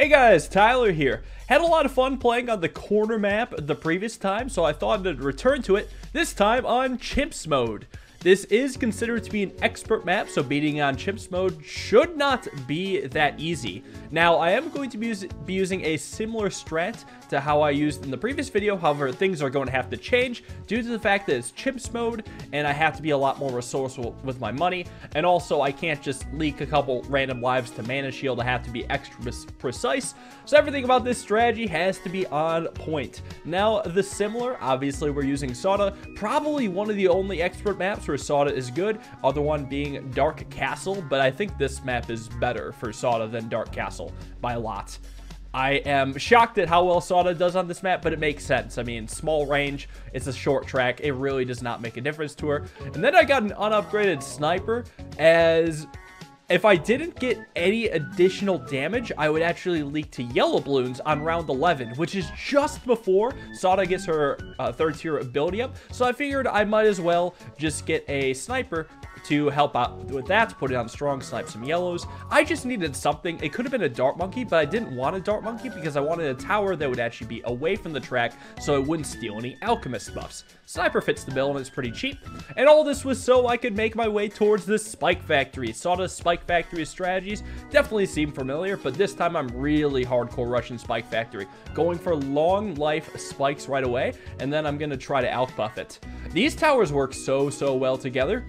Hey guys, Tyler here. Had a lot of fun playing on the corner map the previous time, so I thought I'd return to it, this time on Chimps Mode. This is considered to be an expert map, so beating on Chimps Mode should not be that easy. Now, I am going to be using a similar strat to how I used in the previous video. However, things are going to have to change due to the fact that it's Chimps Mode, and I have to be a lot more resourceful with my money. And also, I can't just leak a couple random lives to Mana Shield. I have to be extra precise. So everything about this strategy has to be on point. Now, the similar, obviously we're using Sauda, probably one of the only expert maps where Sauda is good, other one being Dark Castle, but I think this map is better for Sauda than Dark Castle by a lot. I am shocked at how well Sauda does on this map, but it makes sense. I mean, small range, it's a short track, it really does not make a difference to her. And then I got an unupgraded sniper, as if I didn't get any additional damage, I would actually leak to yellow balloons on round 11, which is just before Sauda gets her third tier ability up. So I figured I might as well just get a sniper to help out with that, put it on strong, snipe some yellows. I just needed something. It could have been a dart monkey, but I didn't want a dart monkey because I wanted a tower that would actually be away from the track so it wouldn't steal any alchemist buffs. Sniper fits the bill and it's pretty cheap. And all this was so I could make my way towards the Spike Factory. Sauda's Spike Factory strategies definitely seem familiar, but this time I'm really hardcore rushing Spike Factory, going for long life spikes right away, and then I'm gonna try to Elk buff it. These towers work so well together,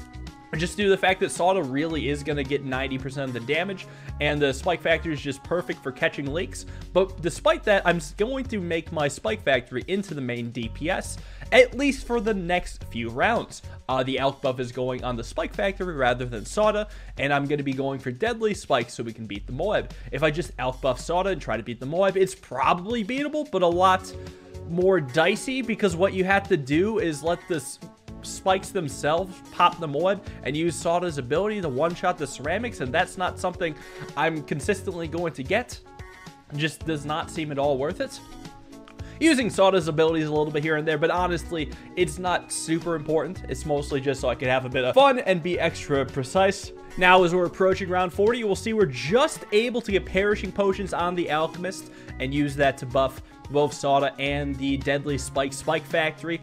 just due to the fact that Sauda really is going to get 90% of the damage, and the Spike Factory is just perfect for catching leaks. But despite that, I'm going to make my Spike Factory into the main DPS, at least for the next few rounds. The Elk buff is going on the Spike Factory rather than Sauda, and I'm going to be going for Deadly Spikes so we can beat the Moab. If I just Elk buff Sauda and try to beat the Moab, it's probably beatable, but a lot more dicey, because what you have to do is let this spikes themselves pop the Moab and use Sauda's ability to one-shot the ceramics, and that's not something I'm consistently going to get. It just does not seem at all worth it. Using Sauda's abilities a little bit here and there, but honestly, it's not super important. It's mostly just so I could have a bit of fun and be extra precise. Now, as we're approaching round 40, we'll see we're just able to get Perishing Potions on the Alchemist and use that to buff both Sauda and the Deadly Spike Factory.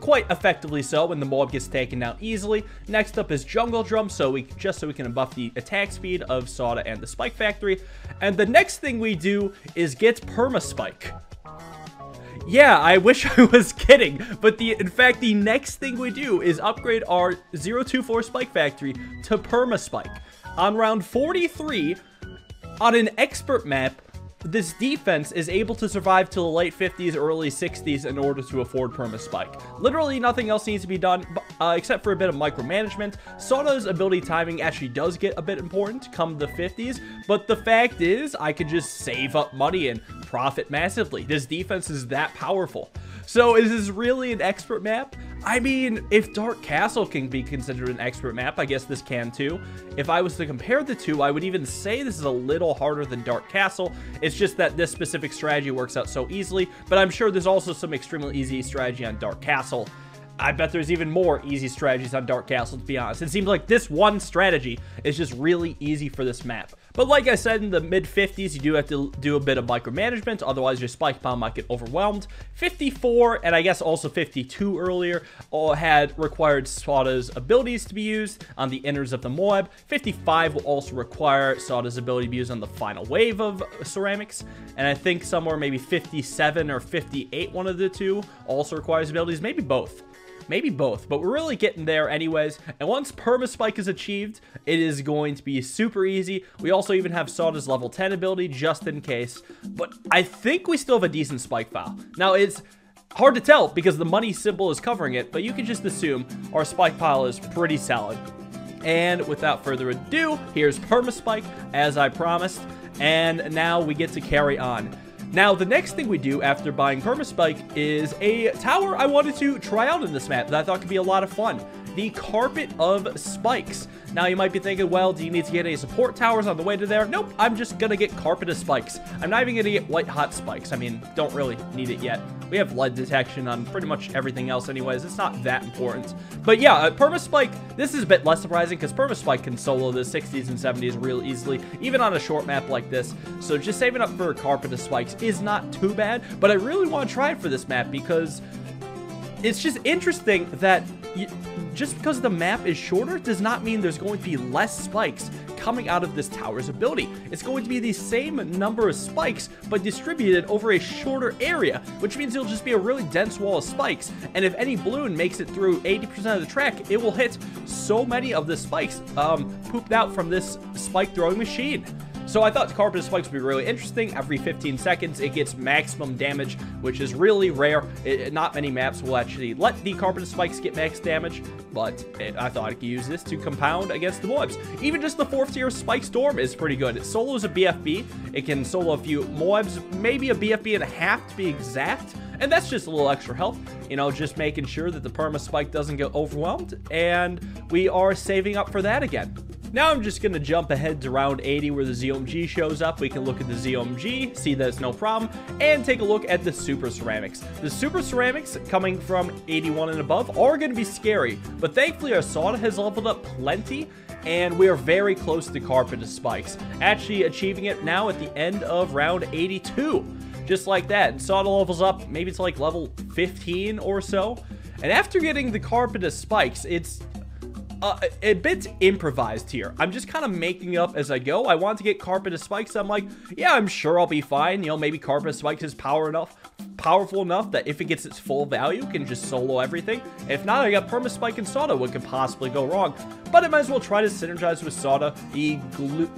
Quite effectively so, when the Moab gets taken down easily. Next up is Jungle Drum, so we can buff the attack speed of Sauda and the Spike Factory. And the next thing we do is get Perma Spike. Yeah, I wish I was kidding, but in fact the next thing we do is upgrade our 024 Spike Factory to Perma Spike. On round 43, on an expert map, this defense is able to survive to the late 50s, early 60s in order to afford Perma Spike. Literally nothing else needs to be done except for a bit of micromanagement. Sauda's ability timing actually does get a bit important come the 50s, but the fact is I could just save up money and profit massively. This defense is that powerful. So is this really an expert map? I mean, if Dark Castle can be considered an expert map, I guess this can too. If I was to compare the two, I would even say this is a little harder than Dark Castle. It's just that this specific strategy works out so easily, but I'm sure there's also some extremely easy strategy on Dark Castle. I bet there's even more easy strategies on Dark Castle, to be honest. It seems like this one strategy is just really easy for this map. But like I said, in the mid-50s, you do have to do a bit of micromanagement, otherwise your spike bomb might get overwhelmed. 54, and I guess also 52 earlier, all had required Sauda's abilities to be used on the inners of the Moab. 55 will also require Sauda's ability to be used on the final wave of ceramics. And I think somewhere maybe 57 or 58, one of the two, also requires abilities, maybe both. Maybe both, but we're really getting there anyways. And once Perma Spike is achieved, it is going to be super easy. We also even have Sauda's level 10 ability just in case. But I think we still have a decent spike pile. Now, it's hard to tell because the money symbol is covering it, but you can just assume our spike pile is pretty solid. And without further ado, here's Perma Spike, as I promised. And now we get to carry on. Now, the next thing we do after buying Perma Spike is a tower I wanted to try out in this map that I thought could be a lot of fun. the Carpet of Spikes. Now, you might be thinking, well, do you need to get any support towers on the way to there? Nope, I'm just going to get Carpet of Spikes. I'm not even going to get White Hot Spikes. I mean, don't really need it yet. We have lead detection on pretty much everything else anyways. It's not that important. But yeah, Perma Spike, this is a bit less surprising because Perma Spike can solo the 60s and 70s real easily, even on a short map like this. So just saving up for a Carpet of Spikes is not too bad, but I really want to try it for this map because it's just interesting that just because the map is shorter does not mean there's going to be less spikes coming out of this tower's ability. It's going to be the same number of spikes, but distributed over a shorter area, which means it'll just be a really dense wall of spikes, and if any balloon makes it through 80% of the track, it will hit so many of the spikes pooped out from this spike-throwing machine. So I thought Carpet of Spikes would be really interesting. Every 15 seconds, it gets maximum damage, which is really rare. Not many maps will actually let the Carpet of Spikes get max damage, but I thought I could use this to compound against the Moabs. Even just the 4th tier Spike Storm is pretty good. It solos a BFB. It can solo a few Moabs, maybe a BFB and a half to be exact. And that's just a little extra help, you know, just making sure that the Perma Spike doesn't get overwhelmed. And we are saving up for that again. Now I'm just going to jump ahead to round 80 where the ZOMG shows up. We can look at the ZOMG, see that it's no problem, and take a look at the Super Ceramics. The Super Ceramics coming from 81 and above are going to be scary, but thankfully our Sauda has leveled up plenty, and we are very close to Carpet of Spikes, actually achieving it now at the end of round 82. Just like that, and Sauda levels up, maybe it's like level 15 or so. And after getting the Carpet of Spikes, it's a bit improvised here. I'm just kind of making up as I go. I want to get Carpet of Spikes. I'm like, yeah, I'm sure I'll be fine. You know, maybe Carpet of Spikes is powerful enough that if it gets its full value, can just solo everything. If not, I got Perma Spike and Sauda. What could possibly go wrong? But I might as well try to synergize with Sauda. The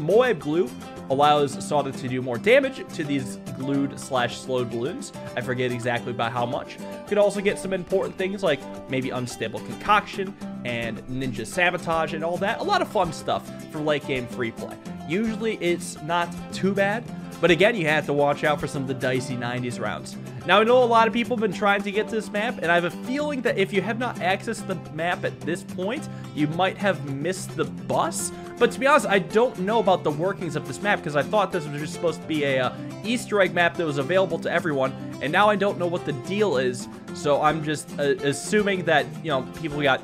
Moab Glue allows Sauda to do more damage to these glued/slowed balloons. I forget exactly by how much. Could also get some important things like maybe Unstable Concoction and Ninja Sabotage and all that. A lot of fun stuff for late game free play. Usually it's not too bad, but again, you have to watch out for some of the dicey 90s rounds. Now, I know a lot of people have been trying to get to this map, and I have a feeling that if you have not accessed the map at this point, you might have missed the bus. But to be honest, I don't know about the workings of this map because I thought this was just supposed to be a Easter egg map that was available to everyone, and now I don't know what the deal is. So I'm just assuming that, you know, people got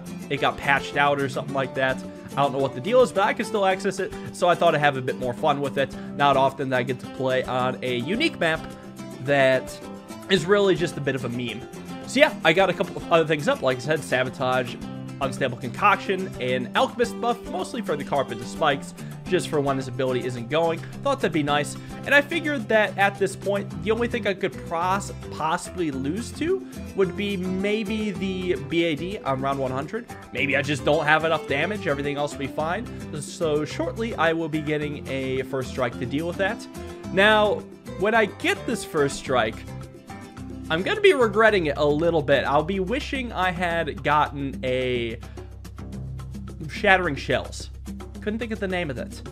patched out or something like that. I don't know what the deal is, but I can still access it, so I thought I'd have a bit more fun with it. Not often that I get to play on a unique map that is really just a bit of a meme. So yeah, I got a couple of other things up. Like I said, Sabotage, Unstable Concoction, and Elk buff, mostly for the Carpet of Spikes, just for when his ability isn't going. Thought that'd be nice. And I figured that at this point, the only thing I could possibly lose to would be maybe the BAD on round 100. Maybe I just don't have enough damage. Everything else will be fine. So shortly, I will be getting a First Strike to deal with that. Now, when I get this First Strike, I'm going to be regretting it a little bit. I'll be wishing I had gotten a Shattering Shells. Couldn't think of the name of that.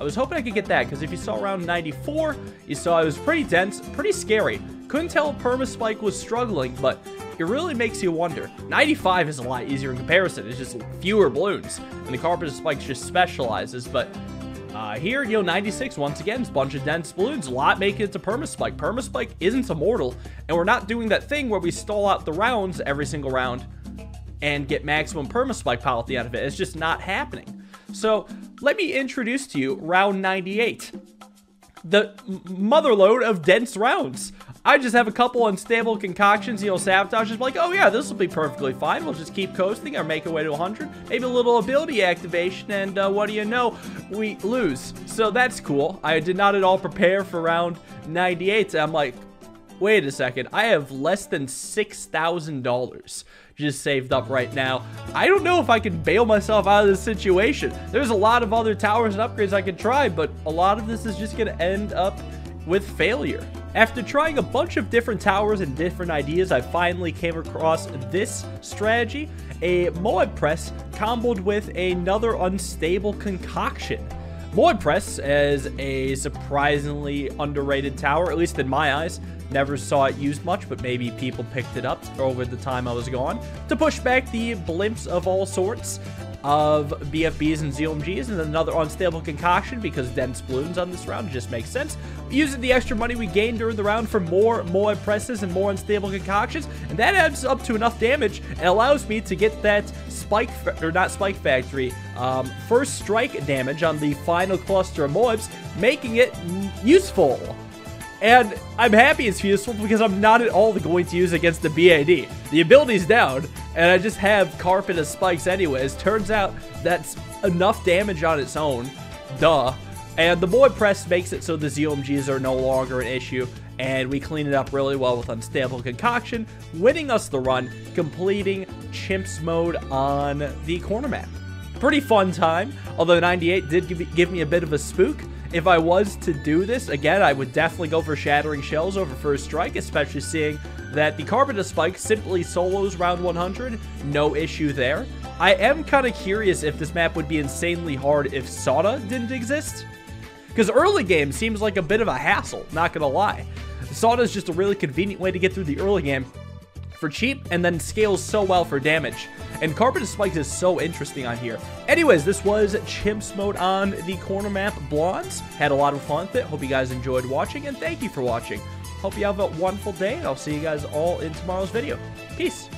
I was hoping I could get that, because if you saw round 94, you saw it was pretty dense, pretty scary. Couldn't tell Perma Spike was struggling, but it really makes you wonder. 95 is a lot easier in comparison. It's just fewer balloons, and the Carpet of Spikes just specializes, but here, you know, 96, once again, is a bunch of dense balloons. A lot make it to Perma Spike. Perma Spike isn't immortal, and we're not doing that thing where we stall out the rounds every single round and get maximum Perma Spike power at the end of it. It's just not happening. So let me introduce to you round 98, the motherlode of dense rounds. I just have a couple Unstable Concoctions, you know, Sabotages, like, oh yeah, this will be perfectly fine. We'll just keep coasting or make our way to 100. Maybe a little ability activation, and what do you know? We lose. So that's cool. I did not at all prepare for round 98. I'm like, wait a second. I have less than $6,000 just saved up right now. I don't know if I can bail myself out of this situation. There's a lot of other towers and upgrades I could try, but a lot of this is just going to end up with failure. After trying a bunch of different towers and different ideas, I finally came across this strategy, a Moab Press comboed with another Unstable Concoction. Moab Press is a surprisingly underrated tower, at least in my eyes. Never saw it used much, but maybe people picked it up over the time I was gone to push back the blimps of all sorts of BFBs and ZOMGs, and another Unstable Concoction because dense balloons on this round just makes sense. Using the extra money we gained during the round for more Moab Presses and more Unstable Concoctions, and that adds up to enough damage and allows me to get that First Strike damage on the final cluster of Moabs, making it useful. And I'm happy it's useful because I'm not at all going to use against the BAD. The ability's down, and I just have Carpet of Spikes anyways. Turns out that's enough damage on its own. Duh. And the Moab Press makes it so the ZOMGs are no longer an issue, and we clean it up really well with Unstable Concoction, winning us the run, completing Chimps Mode on the corner map. Pretty fun time, although 98 did give me a bit of a spook. If I was to do this again, I would definitely go for Shattering Shells over First Strike, especially seeing that the Carpet of Spikes simply solos round 100, no issue there. I am kind of curious if this map would be insanely hard if Sauda didn't exist, because early game seems like a bit of a hassle, not gonna lie. Sauda is just a really convenient way to get through the early game for cheap, and then scales so well for damage. And Carpet of Spikes is so interesting on here. Anyways, this was Chimps Mode on the corner map, Blons. Had a lot of fun with it. Hope you guys enjoyed watching, and thank you for watching. Hope you have a wonderful day, and I'll see you guys all in tomorrow's video. Peace.